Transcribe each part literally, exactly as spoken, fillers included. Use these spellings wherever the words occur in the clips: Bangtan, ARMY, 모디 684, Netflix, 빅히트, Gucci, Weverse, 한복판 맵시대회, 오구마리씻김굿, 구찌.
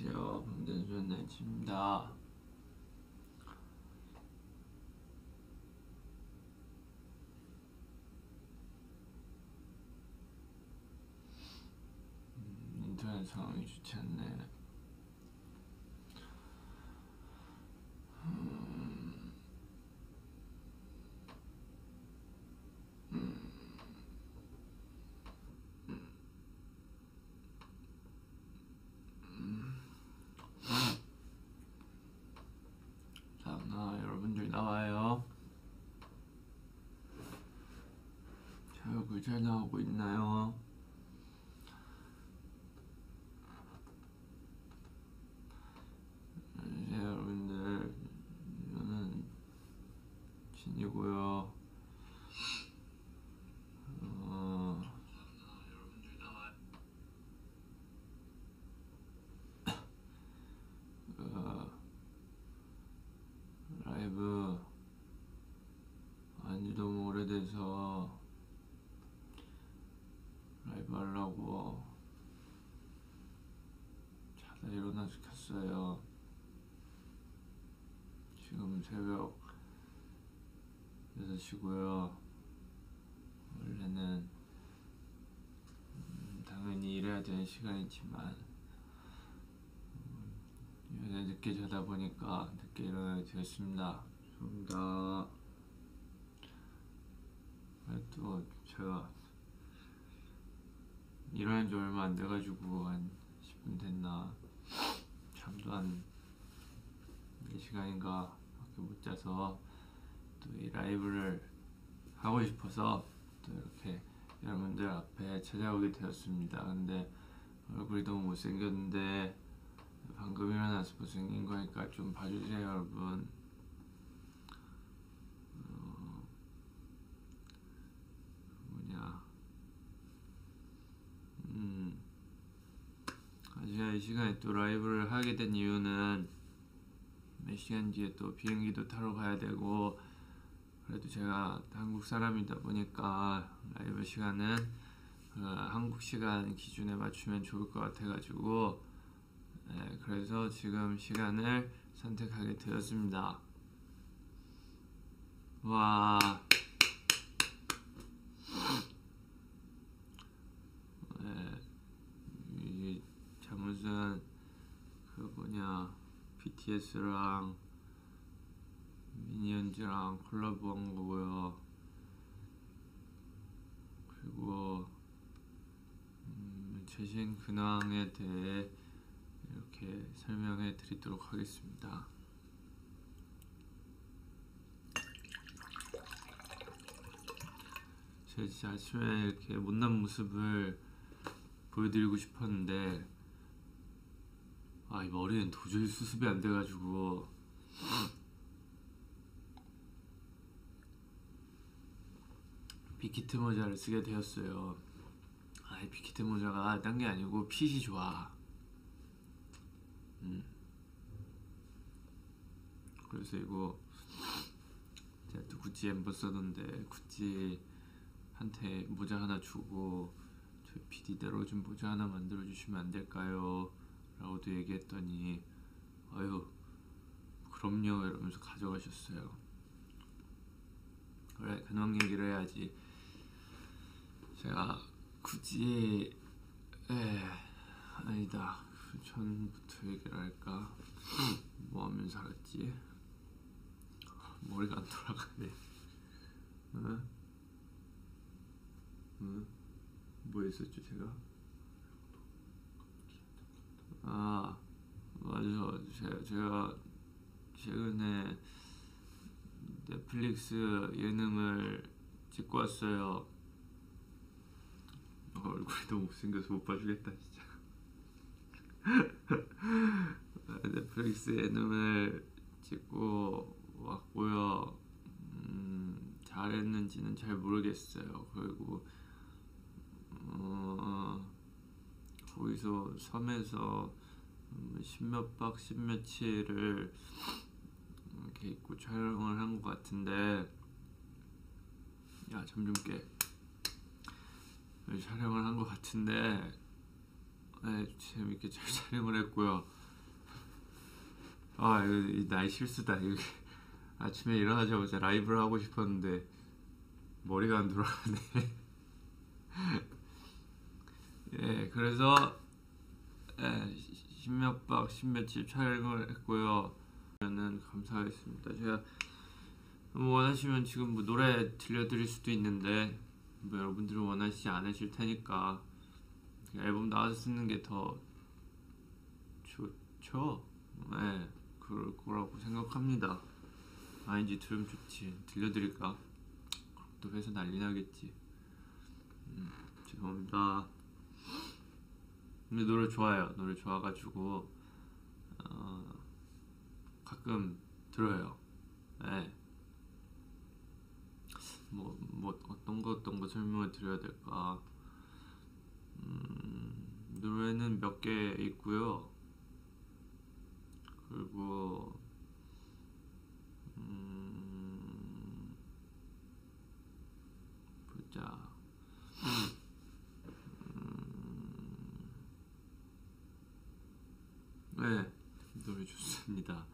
안녕하세요. 방탄소년 나이츠입니다. 음, 인터넷 상황이 좋지 않네. 음, 음, 음, 음. 자, 나 여러분들 나와요. 제 얼굴 잘 나오고 있나요? 이고요. 어... 어... 라이브 안지 너무 오래돼서 라이브 하려고 자다 일어나서 켰어요. 지금 새벽 여섯 시고요. 원래는 음, 당연히 일해야 되는 시간이지만 음, 요새 늦게 자다 보니까 늦게 일어나게 되었습니다. 죄송합니다. 또 제가 일어난 지 얼마 안 돼가지고 한 십 분 됐나 잠도 한 네 시간인가 밖에 못 자서 또 이 라이브를 하고 싶어서 또 이렇게 여러분들 앞에 찾아오게 되었습니다. 근데 얼굴이 너무 못생겼는데 방금 일어나서 못생긴 거니까 좀 봐주세요, 여러분. 어, 뭐냐 음, 제가 이 시간에 또 라이브를 하게 된 이유는 몇 시간 뒤에 또 비행기도 타러 가야 되고, 그래도 제가 한국 사람이다 보니까 라이브 시간은 그 한국 시간 기준에 맞추면 좋을 것 같아가지고 네, 그래서 지금 시간을 선택하게 되었습니다. 와, 네, 이 잠옷은 그 뭐냐 비티에스랑 미니언즈랑 콜라보한 거고요. 그리고 음, 최신 근황에 대해 이렇게 설명해 드리도록 하겠습니다. 제가 진짜 아침에 이렇게 못난 모습을 보여드리고 싶었는데 아, 이 머리는 도저히 수습이 안 돼가지고 빅히트 모자를 쓰게 되었어요. 아이 빅히트 모자가 딴 게 아니고 핏이 좋아. 음. 그래서 이거 제가 또 구찌 엠버 써던데 구찌한테 모자 하나 주고 저희 피디대로 좀 모자 하나 만들어 주시면 안 될까요? 라고도 얘기했더니 아유 그럼요 이러면서 가져가셨어요. 그래 근황 얘기를 해야지. 제가 굳이 에 아니다 전부터 얘기를 할까. 뭐 하면 살았지? 머리가 안 돌아가네. 응? 응? 뭐 했었죠 제가? 아 맞아, 제가, 제가 최근에 넷플릭스 예능을 찍고 왔어요. 어, 얼굴이 너무 못생겨서 못 봐주겠다 진짜. 넷플릭스 예능을 찍고 왔고요. 음, 잘했는지는 잘 모르겠어요. 그리고 어, 거기서 섬에서 십몇 박 십며칠을 이렇게 입고 촬영을 한 것 같은데, 야 잠 좀 깨. 촬영을 한 것 같은데, 네, 재밌게 잘 촬영을 했고요. 아, 나의 실수다. 아침에 일어나자마자 라이브를 하고 싶었는데 머리가 안 돌아가네. 예, 그래서 예, 십몇박 십몇집 촬영을 했고요. 저는 감사하겠습니다. 제가 뭐 원하시면 지금 뭐 노래 들려드릴 수도 있는데 뭐 여러분들은 원하시지 않으실 테니까 앨범 나와서 쓰는 게 더 좋죠. 네, 그럴 거라고 생각합니다. 아이엔지 들으면 좋지. 들려드릴까? 또 회사 난리 나겠지. 음, 죄송합니다. 근데 노래 좋아요. 노래 좋아가지고 어, 가끔 들어요. 네. 뭐, 뭐 어떤 거 어떤 거 설명을 드려야 될까? 음, 노래는 몇 개 있고요. 그리고 음, 보자. 음, 네, 노래 좋습니다.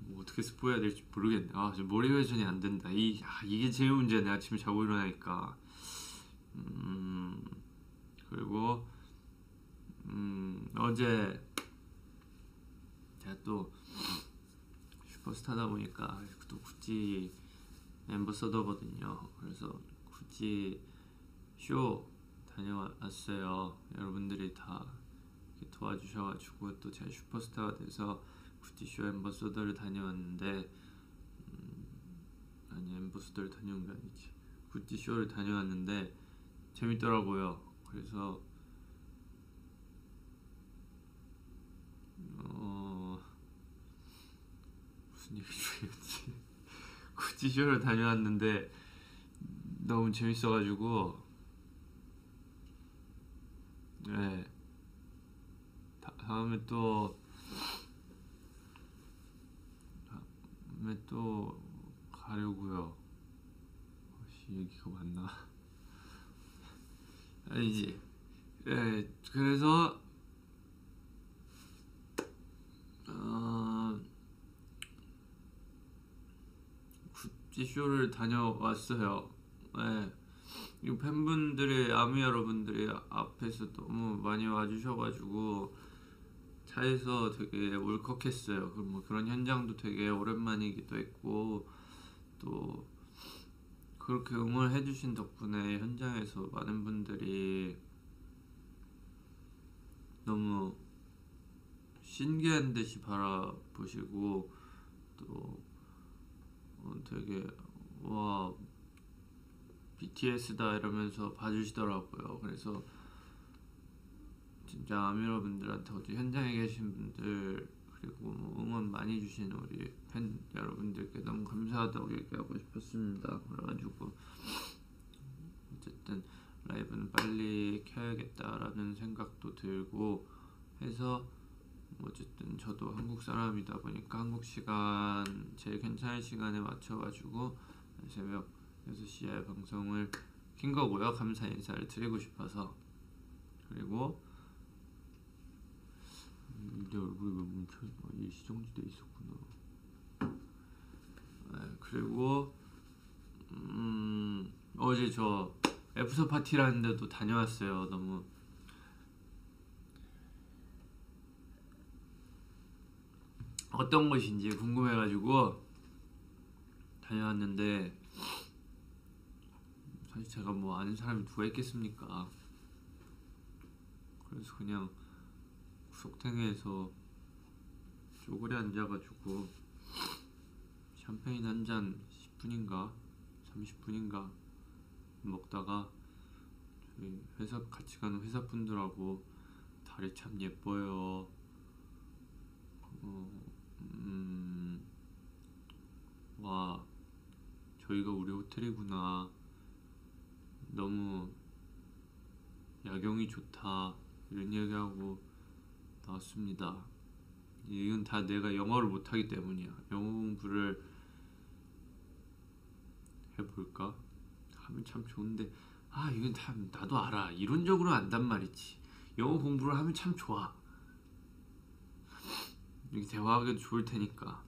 뭐 어떻게 스포해야 될지 모르겠네. 아, 지금 머리 회전이 안 된다. 이, 아, 이게 제일 문제네. 아침에 자고 일어나니까. 음, 그리고 음, 어제 제가 또 슈퍼스타다 보니까 또 구찌 앰버서더거든요. 그래서 구찌 쇼 다녀왔어요. 여러분들이 다 이렇게 도와주셔가지고 또 제가 슈퍼스타가 돼서 구찌 쇼 앰버서더를 다녀왔는데, 음, 아니 앰버서더를 다녀온 게 아니지, 구찌 쇼를 다녀왔는데 재밌더라고요. 그래서 어... 무슨 얘기 중이었지? 구찌 쇼를 다녀왔는데 너무 재밌어가지고 네, 다, 다음에 또 다음에 또 가려고요. 혹시 얘기가 맞나? 아니지. 예, 그래서 어, 구찌 쇼를 다녀왔어요. 예, 이 팬분들이, 아미 여러분들이 앞에서 너무 많이 와주셔가지고 차에서 되게 울컥했어요. 그 뭐 그런 현장도 되게 오랜만이기도 했고, 또 그렇게 응원해 주신 덕분에 현장에서 많은 분들이 너무 신기한 듯이 바라보시고 또 되게 와 비티에스다 이러면서 봐주시더라고요. 그래서 진짜 아미 여러분들한테, 어제 현장에 계신 분들 그리고 뭐 응원 많이 주신 우리 팬 여러분들께 너무 감사하다고 얘기하고 싶었습니다. 그래가지고 어쨌든 라이브는 빨리 켜야겠다라는 생각도 들고 해서, 어쨌든 저도 한국 사람이다 보니까 한국 시간 제일 괜찮은 시간에 맞춰가지고 새벽 여섯 시에 방송을 킨 거고요. 감사 인사를 드리고 싶어서. 그리고 내 얼굴이 왜 뭉쳐? 아, 일시정지돼 있었구나. 네, 그리고 음, 어제 저 애프터 파티라는 데도 다녀왔어요. 너무 어떤 곳인지 궁금해가지고 다녀왔는데, 사실 제가 뭐 아는 사람이 누가 있겠습니까? 그래서 그냥 구석탱이에서 쪼그려 앉아가지고 샴페인 한 잔 십 분인가 삼십 분인가 먹다가, 저희 회사 같이 가는 회사 분들하고 달이 참 예뻐요. 어, 음, 와, 저희가 우리 호텔이구나. 너무 야경이 좋다. 이런 얘기하고 나왔습니다. 이건 다 내가 영어를 못하기 때문이야. 영어 공부를 해볼까? 하면 참 좋은데, 아 이건 다 나도 알아. 이론적으로 안단 말이지. 영어 공부를 하면 참 좋아. 이렇게 대화하기도 좋을 테니까.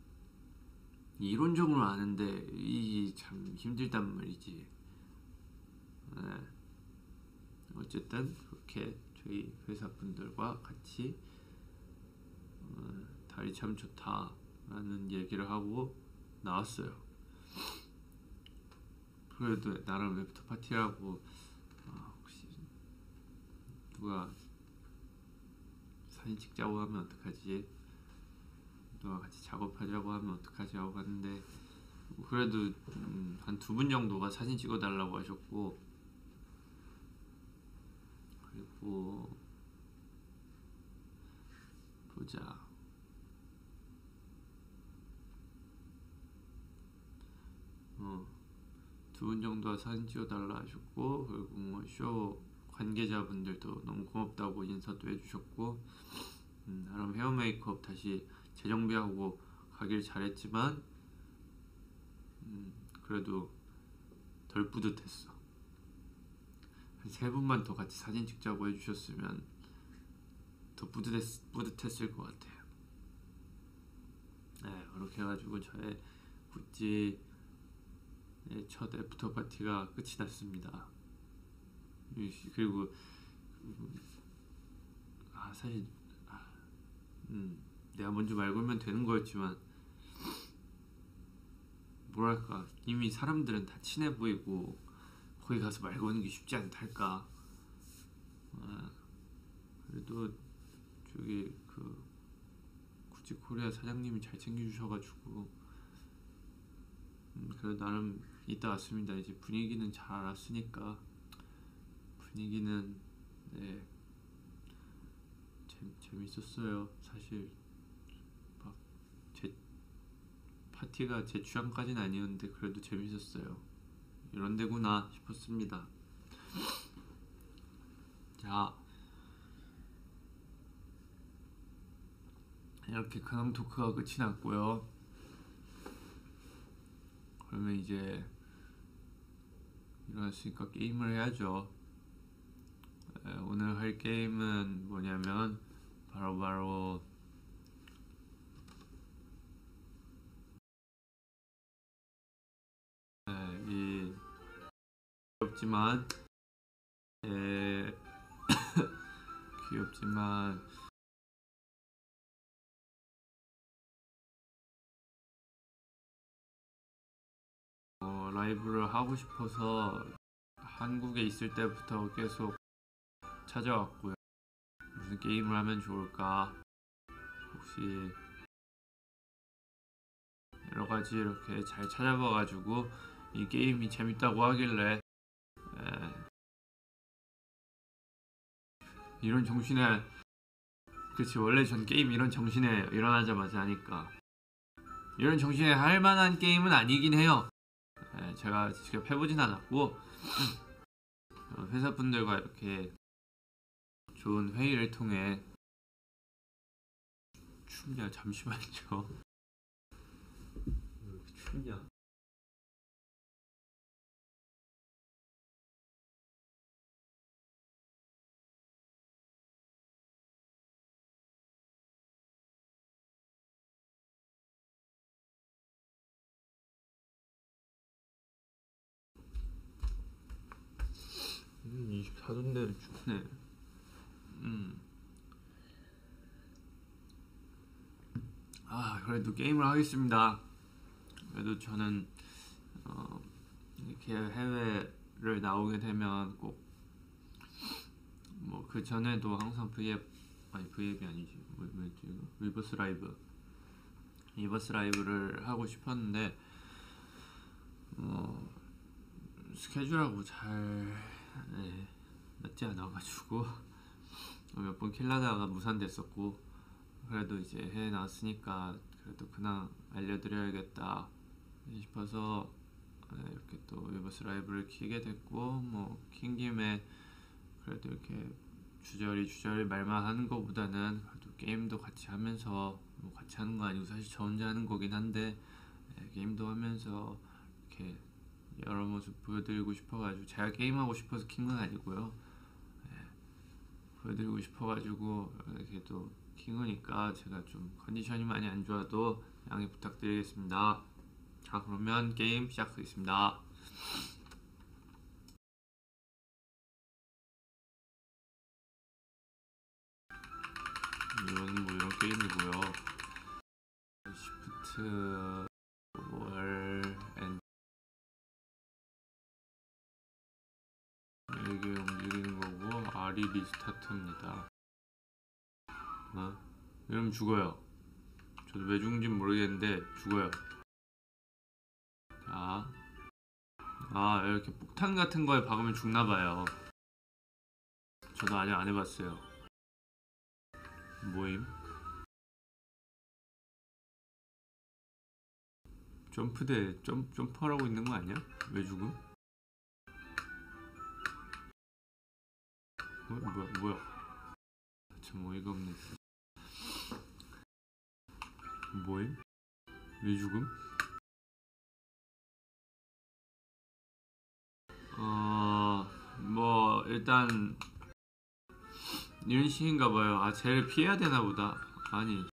이론적으로 아는데 이게 참 힘들단 말이지. 네. 어쨌든 그렇게 저희 회사분들과 같이 어, 달이 참 좋다라는 얘기를 하고 나왔어요. 그래도 나름 애프터 파티라고 아, 혹시 누가 사진 찍자고 하면 어떡하지? 누가 같이 작업하자고 하면 어떡하지? 하고 갔는데 그래도 음, 한 두 분 정도가 사진 찍어달라고 하셨고, 그리고 보자, 어, 두 분 정도가 사진 찍어달라 하셨고, 그리고 뭐 쇼 관계자분들도 너무 고맙다고 인사도 해주셨고, 음, 나름 헤어 메이크업 다시 재정비하고 가길 잘했지만 음, 그래도 덜 뿌듯했어. 세 분만 더 같이 사진 찍자고 해주셨으면 더 뿌듯했, 뿌듯했을 것 같아요. 네, 그렇게 해가지고 저의 구찌의 첫 애프터 파티가 끝이 났습니다. 그리고 아 사실 아, 음, 내가 먼저 말 걸면 되는 거였지만 뭐랄까, 이미 사람들은 다 친해 보이고 거기 가서 말 거는 게 쉽지 않달까. 아, 그래도 저기 그 구찌 코리아 사장님이 잘 챙겨주셔가지고 음, 그래도 나름 이따 왔습니다. 이제 분위기는 잘 알았으니까 분위기는 네 재, 재밌었어요. 사실 막 제 파티가 제 취향까지는 아니었는데 그래도 재밌었어요. 이런 데구나 싶었습니다. 자, 이렇게 근황 토크가 끝이 났고요. 그러면 이제 일어났으니까 게임을 해야죠. 오늘 할 게임은 뭐냐면 바로바로 이 귀엽지만 에... 귀엽지만 어, 라이브를 하고 싶어서 한국에 있을 때부터 계속 찾아왔고요. 무슨 게임을 하면 좋을까, 혹시 여러 가지 이렇게 잘 찾아봐가지고 이 게임이 재밌다고 하길래 에... 이런 정신에, 그치, 원래 전 게임 이런 정신에 일어나자마자 하니까 이런 정신에 할 만한 게임은 아니긴 해요. 에, 제가 직접 해보진 않았고 회사분들과 이렇게 좋은 회의를 통해 춥냐 잠시만요 춥냐 이십사 도인데 춥네. 음. 아, 그래도 게임을 하겠습니다. 그래도 저는 어, 이렇게 해외를 나오게 되면 꼭 뭐 그 전에도 항상 브이앱 아니 브이앱이 아니지 뭐, 뭐였지 이거? 위버스 라이브 위버스 라이브를 하고 싶었는데 어, 스케줄하고 잘 네, 맞지 않아가지고 몇 번 킬라다가 무산됐었고, 그래도 이제 해놨으니까 그래도 그냥 알려드려야겠다 싶어서 네, 이렇게 또 위버스 라이브를 키게 됐고, 뭐 킨 김에 그래도 이렇게 주저리 주저리 말만 하는 것보다는 그래도 게임도 같이 하면서, 뭐 같이 하는 거 아니고 사실 저 혼자 하는 거긴 한데 네, 게임도 하면서 이렇게 여러 모습 보여드리고 싶어가지고, 제가 게임하고 싶어서 킨 건 아니고요. 네. 보여드리고 싶어가지고 이렇게 또 킹으니까 제가 좀 컨디션이 많이 안 좋아도 양해 부탁드리겠습니다. 자, 그러면 게임 시작하겠습니다. 이건 뭐 이런 게임이고요. 시프트 월 엔 이게 움직이는 거고 R이 리스타트입니다. 어? 이러면 죽어요. 저도 왜 죽은진 모르겠는데 죽어요. 자, 아 이렇게 폭탄 같은 거에 박으면 죽나봐요. 저도 아직 안 해봤어요. 모임 점프대 점, 점프하라고 있는 거 아니야? 왜 죽음? 어? 뭐야 뭐야 참 어이가 없네. 모임? 왜 죽음? 어... 뭐... 일단... 이런 식인가봐요. 아, 쟤를 피해야 되나보다. 아니...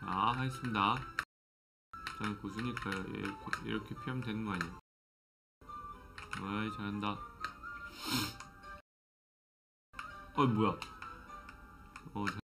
자, 하겠습니다. 저는 고수니까요. 이렇게, 이렇게 피하면 되는 거 아니야. 어이, 잘한다. 어이, 뭐야. 어, 잘...